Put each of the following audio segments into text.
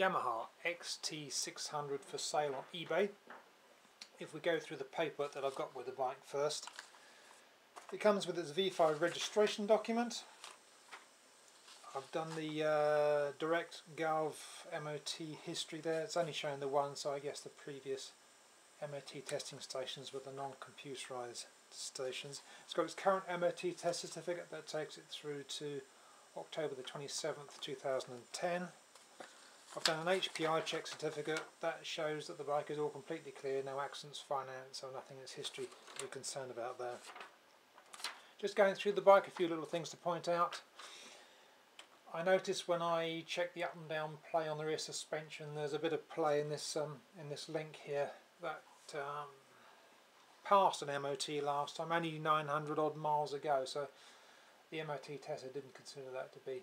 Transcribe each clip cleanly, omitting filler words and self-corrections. Yamaha XT 600 for sale on eBay. If we go through the paper that I've got with the bike first, it comes with its V5 registration document. I've done the direct Gov MOT history there. It's only showing the one, so I guess the previous MOT testing stations were the non-computerised stations. It's got its current MOT test certificate that takes it through to October the 27th, 2010. I've done an HPI check certificate that shows that the bike is all completely clear, no accidents, finance or nothing in its history to be concerned about there. Just going through the bike, a few little things to point out. I noticed when I checked the up and down play on the rear suspension, there's a bit of play in this link here that passed an MOT last time, only 900 odd miles ago, so the MOT tester didn't consider that to be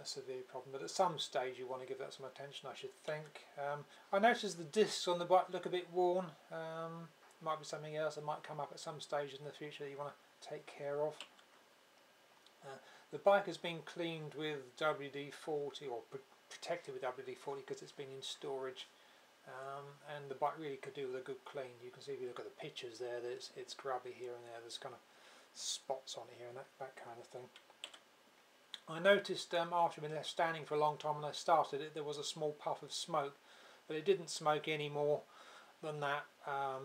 a severe problem, but at some stage you want to give that some attention, I should think. I noticed the discs on the bike look a bit worn. Might be something else that might come up at some stage in the future that you want to take care of. The bike has been cleaned with WD-40, or protected with WD-40, because it's been in storage, and the bike really could do with a good clean. You can see if you look at the pictures there that it's grubby here and there, there's kind of spots on it here and that kind of thing. I noticed after being left standing for a long time when I started it, there was a small puff of smoke, but it didn't smoke any more than that.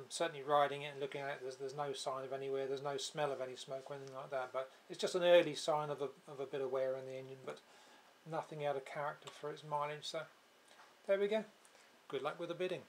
Certainly riding it and looking at it, there's no sign of anywhere, there's no smell of any smoke or anything like that, but it's just an early sign of a bit of wear in the engine, but nothing out of character for its mileage, so there we go. Good luck with the bidding.